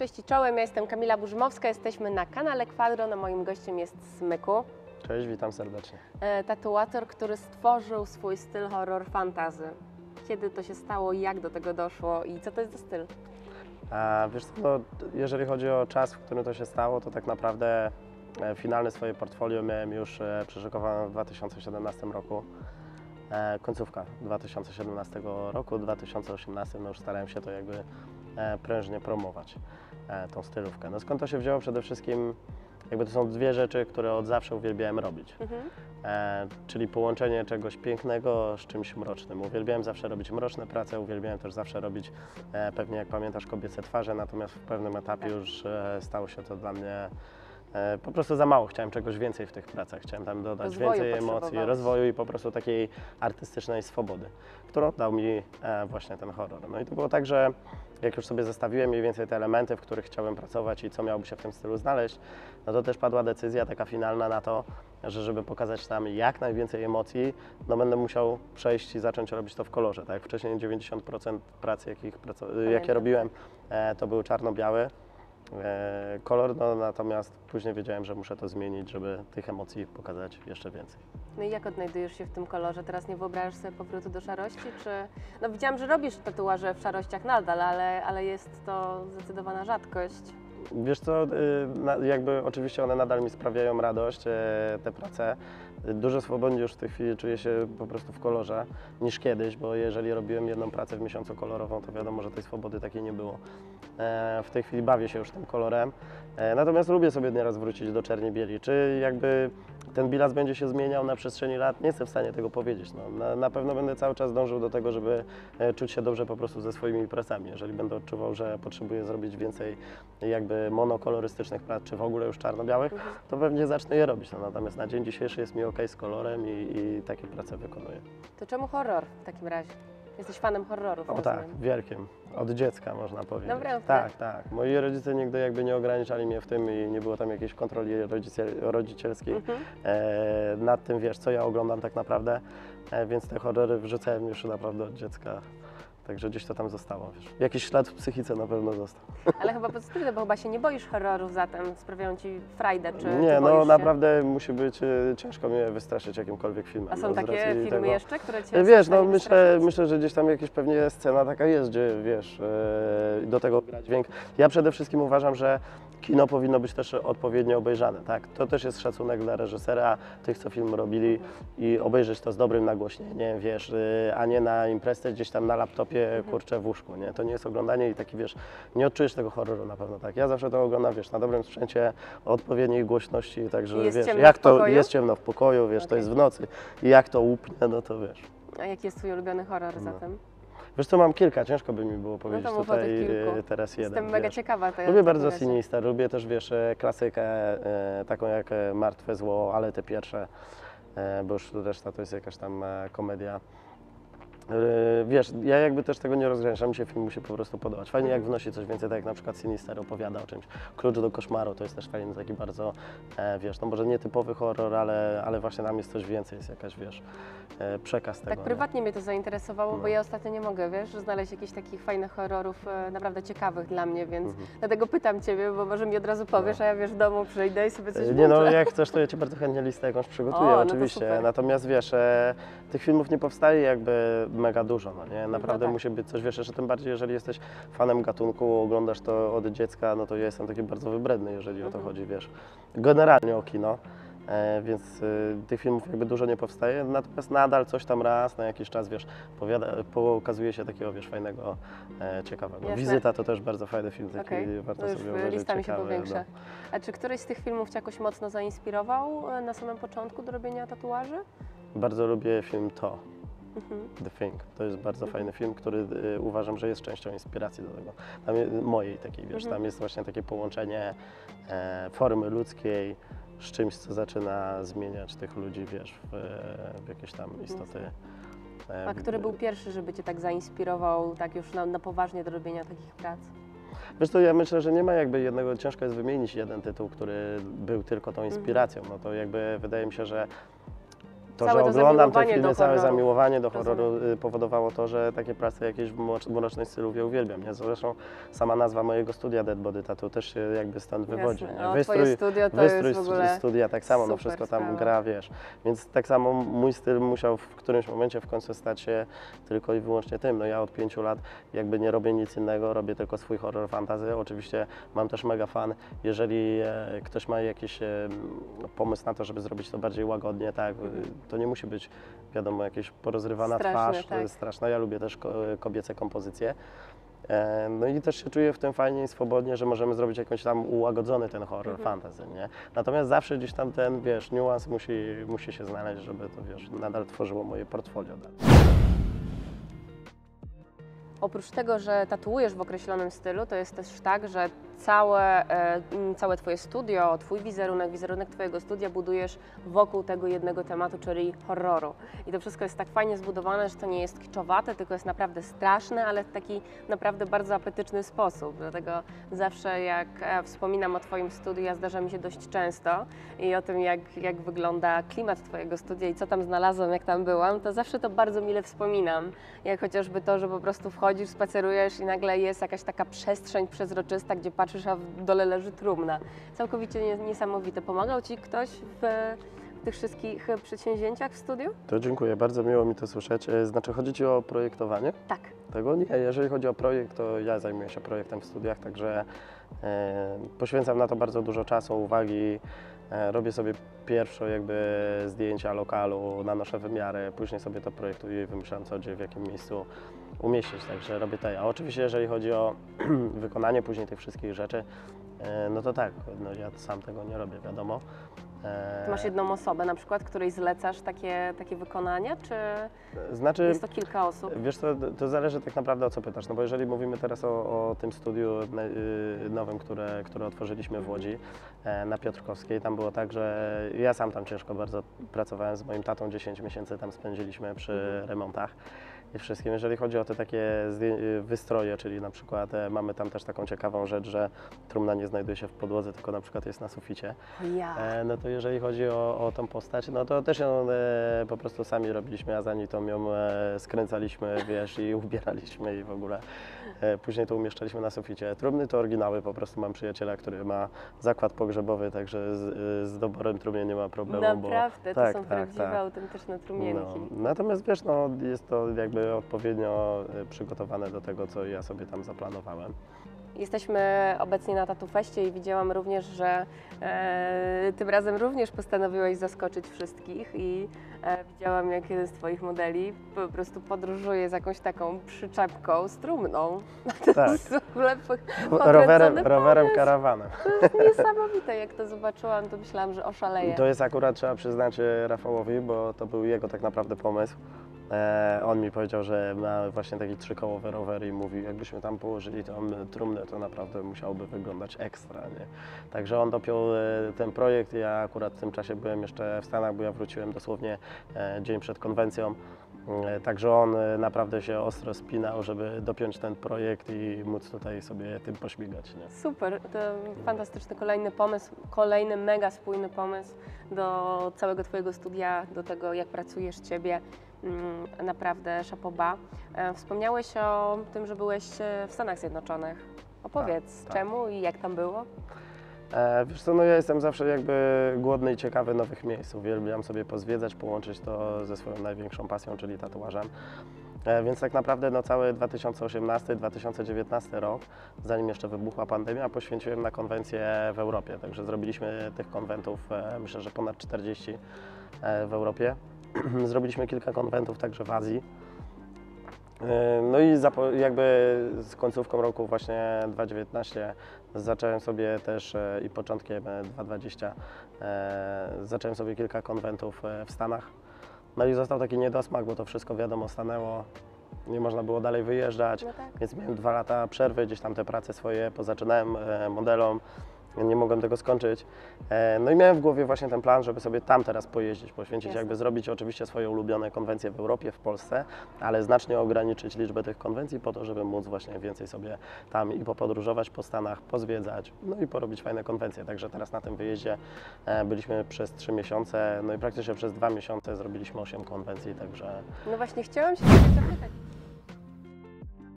Cześć i czołem, ja jestem Kamila Burzymowska, jesteśmy na kanale Kwadron, a moim gościem jest Smyku. Cześć, witam serdecznie. Tatuator, który stworzył swój styl horror fantasy. Kiedy to się stało, jak do tego doszło i co to jest za styl? Wiesz co, to jeżeli chodzi o czas, w którym to się stało, to tak naprawdę finalne swoje portfolio miałem już przeszykowane w 2017 roku. Końcówka 2017 roku, 2018 no już starałem się to jakby prężnie promować, tą stylówkę. No skąd to się wzięło? Przede wszystkim jakby to są dwie rzeczy, które od zawsze uwielbiałem robić. Czyli połączenie czegoś pięknego z czymś mrocznym. Uwielbiałem zawsze robić mroczne prace, uwielbiałem też zawsze robić, pewnie jak pamiętasz, kobiece twarze, natomiast w pewnym etapie już stało się to dla mnie po prostu za mało. Chciałem czegoś więcej w tych pracach, chciałem tam dodać rozwoju, więcej emocji, rozwoju i po prostu takiej artystycznej swobody, którą dał mi właśnie ten horror. No i to było tak, że jak już sobie zestawiłem mniej więcej te elementy, w których chciałem pracować i co miałoby się w tym stylu znaleźć, no to też padła decyzja taka finalna na to, że żeby pokazać tam jak najwięcej emocji, no będę musiał przejść i zacząć robić to w kolorze. Tak jak wcześniej 90% prac, jakie robiłem, to były czarno-białe. Kolor, no natomiast później wiedziałem, że muszę to zmienić, żeby tych emocji pokazać jeszcze więcej. No i jak odnajdujesz się w tym kolorze? Teraz nie wyobrażasz sobie powrotu do szarości? Czy... No widziałam, że robisz tatuaże w szarościach nadal, ale jest to zdecydowana rzadkość. Wiesz co, jakby oczywiście one nadal mi sprawiają radość, te prace. Dużo swobodniej już w tej chwili czuję się po prostu w kolorze niż kiedyś, bo jeżeli robiłem jedną pracę w miesiącu kolorową, to wiadomo, że tej swobody takiej nie było. W tej chwili bawię się już tym kolorem, natomiast lubię sobie nieraz wrócić do czerni bieli. Czy jakby ten bilans będzie się zmieniał na przestrzeni lat? Nie jestem w stanie tego powiedzieć. No, na pewno będę cały czas dążył do tego, żeby czuć się dobrze po prostu ze swoimi pracami. Jeżeli będę odczuwał, że potrzebuję zrobić więcej jakby monokolorystycznych prac, czy w ogóle już czarno-białych, to pewnie zacznę je robić. No, natomiast na dzień dzisiejszy jest mi okej z kolorem i takie prace wykonuję. To czemu horror w takim razie? Jesteś fanem horrorów? O tak, wielkim. Od dziecka można powiedzieć. Dobra, tak, tak. Moi rodzice nigdy jakby nie ograniczali mnie w tym i nie było tam jakiejś kontroli rodzicielskiej nad tym, wiesz, co ja oglądam tak naprawdę, więc te horrory wrzucałem już naprawdę od dziecka. Także gdzieś to tam zostało, wiesz. Jakiś ślad w psychice na pewno został. Ale chyba pozytywne, bo chyba się nie boisz horrorów zatem, sprawiają ci frajdę, czy nie, no naprawdę musi być ciężko mnie wystraszyć jakimkolwiek filmem. A są takie filmy tego jeszcze, które cię wiesz, no myślę, że gdzieś tam jakaś pewnie scena taka jest, gdzie wiesz, do tego gra dźwięk. Ja przede wszystkim uważam, że kino powinno być też odpowiednio obejrzane, tak? To też jest szacunek dla reżysera, tych, co film robili i obejrzeć to z dobrym nagłośnieniem, wiesz, a nie na imprezę gdzieś tam na laptopie, kurczę, w łóżku, nie? To nie jest oglądanie i taki, wiesz, nie odczujesz tego horroru na pewno, tak? Ja zawsze to oglądam, wiesz, na dobrym sprzęcie, odpowiedniej głośności, także, wiesz, jak to jest ciemno w pokoju, wiesz, to jest w nocy i jak to łupnie, no to wiesz. A jaki jest twój ulubiony horror zatem? Wiesz co, mam kilka, ciężko by mi było powiedzieć no tutaj teraz jeden. Jestem mega ciekawa. Lubię bardzo Sinister, lubię też, wiesz, klasykę taką jak Martwe Zło, ale te pierwsze, bo już reszta to jest jakaś tam komedia. Wiesz, ja jakby też tego nie rozgraniczam, mi się film musi po prostu podobać. Fajnie jak wnosi coś więcej, tak jak na przykład Sinister opowiada o czymś. Klucz do koszmaru to jest też fajny taki bardzo, wiesz, no może nietypowy horror, ale właśnie tam jest coś więcej, jest jakaś, wiesz, przekaz tego. Tak prywatnie mnie to zainteresowało, bo ja ostatnio nie mogę, wiesz, znaleźć jakichś takich fajnych horrorów, naprawdę ciekawych dla mnie, więc dlatego pytam ciebie, bo może mi od razu powiesz, a ja wiesz, w domu przyjdę i sobie coś włączę. Nie no, jak chcesz, to ja ci bardzo chętnie listę jakąś przygotuję, no oczywiście, natomiast wiesz, tych filmów nie powstaje jakby mega dużo, no nie? Naprawdę no tak. Musi być coś, wiesz, jeszcze tym bardziej, jeżeli jesteś fanem gatunku, oglądasz to od dziecka, no to ja jestem taki bardzo wybredny, jeżeli o to chodzi, wiesz, generalnie o kino, więc tych filmów jakby dużo nie powstaje, natomiast nadal coś tam raz na jakiś czas, wiesz, pokazuje się takiego, wiesz, fajnego, ciekawego. Jasne. Wizyta to też bardzo fajny film, taki warto sobie obejrzeć, lista mi się powiększa. No. A czy któryś z tych filmów cię jakoś mocno zainspirował na samym początku do robienia tatuaży? Bardzo lubię film The Thing. To jest bardzo fajny film, który uważam, że jest częścią inspiracji do tego. Tam jest, mojej takiej, wiesz, tam jest właśnie takie połączenie formy ludzkiej z czymś, co zaczyna zmieniać tych ludzi, wiesz, w jakieś tam istoty. A który był pierwszy, żeby cię tak zainspirował, tak już na poważnie do robienia takich prac? Wiesz co, ja myślę, że nie ma jakby jednego, ciężko jest wymienić jeden tytuł, który był tylko tą inspiracją. No to jakby wydaje mi się, że To, że oglądam te filmy, całe zamiłowanie do horroru powodowało to, że takie prace jakieś w mrocznej stylu uwielbiam. Ja zresztą sama nazwa mojego studia Dead Body Tattoo też się jakby stąd wywodzi. No, wystrój studia tak samo, no wszystko tam gra, wiesz. Więc tak samo mój styl musiał w którymś momencie w końcu stać się tylko i wyłącznie tym. No ja od 5 lat jakby nie robię nic innego, robię tylko swój horror fantasy. Oczywiście mam też mega fan, jeżeli ktoś ma jakiś pomysł na to, żeby zrobić to bardziej łagodnie, tak. To nie musi być, wiadomo, jakaś porozrywana twarz, tak. Straszna. Ja lubię też kobiece kompozycje. No i też się czuję w tym fajnie i swobodnie, że możemy zrobić jakąś tam ułagodzony ten horror fantasy, nie? Natomiast zawsze gdzieś tam ten, wiesz, niuans musi się znaleźć, żeby to, wiesz, nadal tworzyło moje portfolio. Oprócz tego, że tatuujesz w określonym stylu, to jest też tak, że całe Twoje studio, Twój wizerunek, wizerunek Twojego studia budujesz wokół tego jednego tematu, czyli horroru. I to wszystko jest tak fajnie zbudowane, że to nie jest kiczowate, tylko jest naprawdę straszne, ale w taki naprawdę bardzo apetyczny sposób. Dlatego zawsze jak wspominam o Twoim studiu, zdarza mi się dość często i o tym, jak wygląda klimat Twojego studia i co tam znalazłam, jak tam byłam, to zawsze to bardzo mile wspominam. Jak chociażby to, że po prostu wchodzisz, spacerujesz i nagle jest jakaś taka przestrzeń przezroczysta, gdzie patrzysz, a w dole leży trumna. Całkowicie niesamowite. Pomagał Ci ktoś w tych wszystkich przedsięwzięciach w studiu? To dziękuję, bardzo miło mi to słyszeć. Znaczy, chodzi Ci o projektowanie? Tak. Tego nie. Jeżeli chodzi o projekt, to ja zajmuję się projektem w studiach, także poświęcam na to bardzo dużo czasu, uwagi. Robię sobie pierwsze jakby zdjęcia lokalu, nanoszę wymiary, później sobie to projektuję i wymyślam, co gdzie, w jakim miejscu umieścić, także robię to ja. Oczywiście, jeżeli chodzi o wykonanie później tych wszystkich rzeczy, no to tak, no ja sam tego nie robię, wiadomo. Ty masz jedną osobę na przykład, której zlecasz takie wykonania, czy znaczy, jest to kilka osób? Wiesz co, to zależy tak naprawdę o co pytasz, no bo jeżeli mówimy teraz o tym studiu nowym, które otworzyliśmy w Łodzi na Piotrkowskiej, tam było tak, że ja sam tam ciężko bardzo pracowałem z moim tatą, 10 miesięcy tam spędziliśmy przy remontach i wszystkim. Jeżeli chodzi o te takie wystroje, czyli na przykład mamy tam też taką ciekawą rzecz, że trumna nie znajduje się w podłodze, tylko na przykład jest na suficie. Ja. No to jeżeli chodzi o tą postać, no to też ją po prostu sami robiliśmy, a za to ją skręcaliśmy, wiesz, i ubieraliśmy i w ogóle. Później to umieszczaliśmy na suficie. Trumny to oryginały, po prostu mam przyjaciela, który ma zakład pogrzebowy, także z doborem trumien nie ma problemu. Naprawdę, bo, to tak, są tak, prawdziwe, tak. Autentyczne trumienki. No, natomiast wiesz, no jest to jakby odpowiednio przygotowane do tego, co ja sobie tam zaplanowałem. Jesteśmy obecnie na Tatufeście i widziałam również, że tym razem również postanowiłeś zaskoczyć wszystkich i widziałam, jak jeden z Twoich modeli po prostu podróżuje z jakąś taką przyczepką z trumną. Tak. Rowerem, karawanem. To jest niesamowite, jak to zobaczyłam, to myślałam, że oszaleję. To jest akurat, trzeba przyznać Rafałowi, bo to był jego tak naprawdę pomysł. On mi powiedział, że ma właśnie taki 3-kołowy rower i mówi, jakbyśmy tam położyli tą trumnę, to naprawdę musiałoby wyglądać ekstra, nie? Także on dopiął ten projekt, ja akurat w tym czasie byłem jeszcze w Stanach, bo ja wróciłem dosłownie dzień przed konwencją. Także on naprawdę się ostro spinał, żeby dopiąć ten projekt i móc tutaj sobie tym pośmigać. Nie? Super, to fantastyczny kolejny pomysł, kolejny mega spójny pomysł do całego Twojego studia, do tego jak pracujesz Ciebie. Naprawdę chapeau bas. Wspomniałeś o tym, że byłeś w Stanach Zjednoczonych. Opowiedz, tak. Czemu i jak tam było? Wiesz co, no ja jestem zawsze jakby głodny i ciekawy nowych miejsc. Uwielbiam sobie pozwiedzać, połączyć to ze swoją największą pasją, czyli tatuażem. Więc tak naprawdę no, cały 2018-2019 rok, zanim jeszcze wybuchła pandemia, poświęciłem na konwencje w Europie. Także zrobiliśmy tych konwentów, myślę, że ponad 40 w Europie. Zrobiliśmy kilka konwentów także w Azji. No i jakby z końcówką roku właśnie 2019 zacząłem sobie też i początkiem 2020 zacząłem sobie kilka konwentów w Stanach. No i został taki niedosmak, bo to wszystko wiadomo stanęło. Nie można było dalej wyjeżdżać, no tak. Więc miałem 2 lata przerwy, gdzieś tam te prace swoje pozaczynałem modelom. nie mogłem tego skończyć. No i miałem w głowie właśnie ten plan, żeby sobie tam teraz pojeździć, poświęcić, jakby zrobić oczywiście swoje ulubione konwencje w Europie, w Polsce, ale znacznie ograniczyć liczbę tych konwencji po to, żeby móc właśnie więcej sobie tam i popodróżować po Stanach, pozwiedzać, no i porobić fajne konwencje. Także teraz na tym wyjeździe byliśmy przez 3 miesiące, no i praktycznie przez 2 miesiące zrobiliśmy 8 konwencji, także... No właśnie chciałam się zapytać.